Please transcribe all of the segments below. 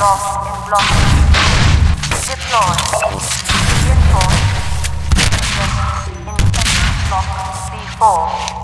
lost in blocking. Deploy. Reinforce. Infection block C4.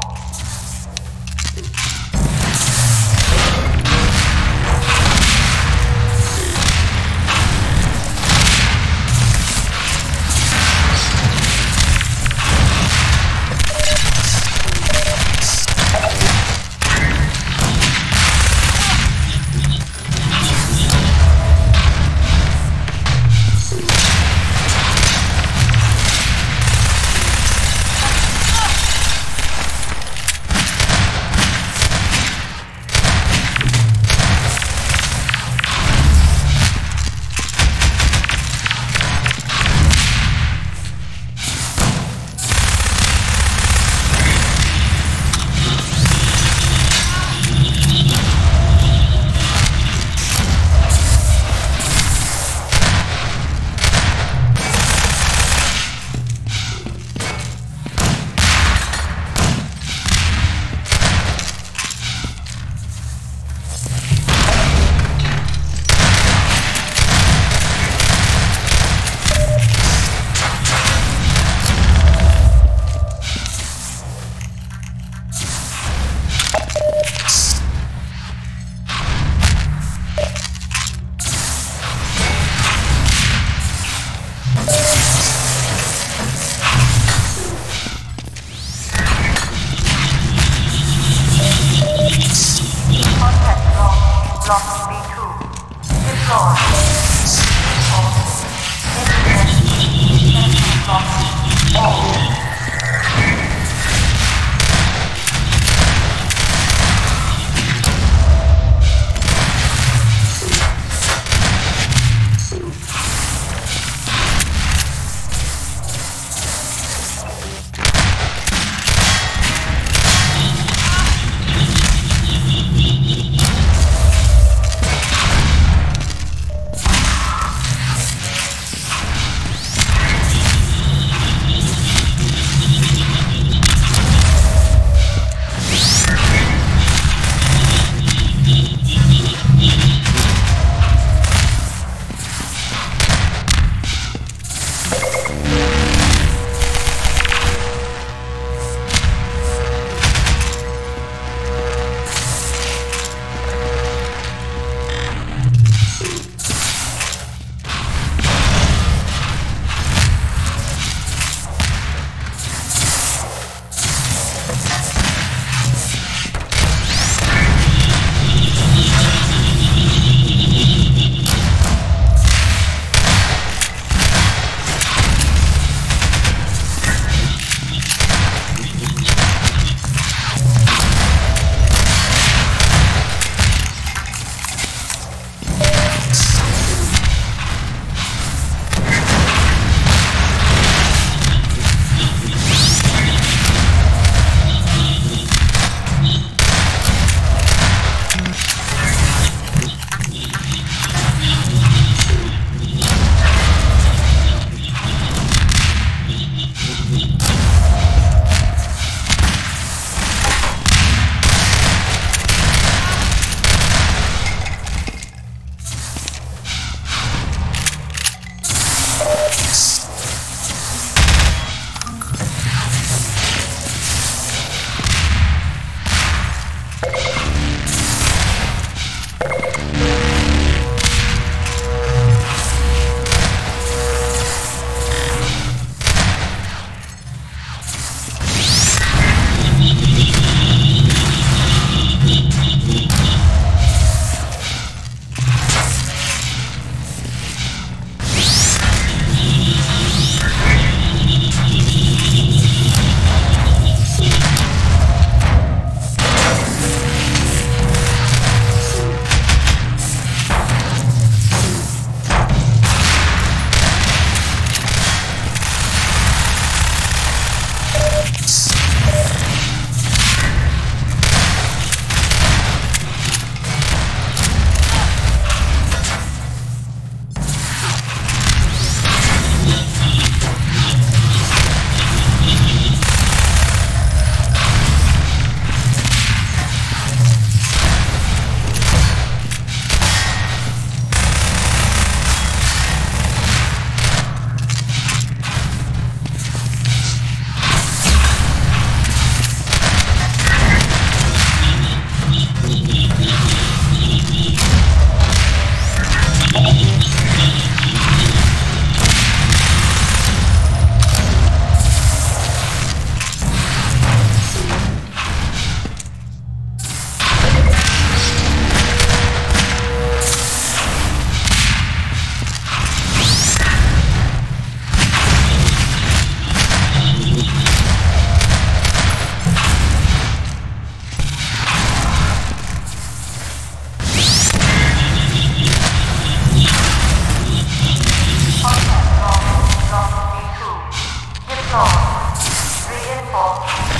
call.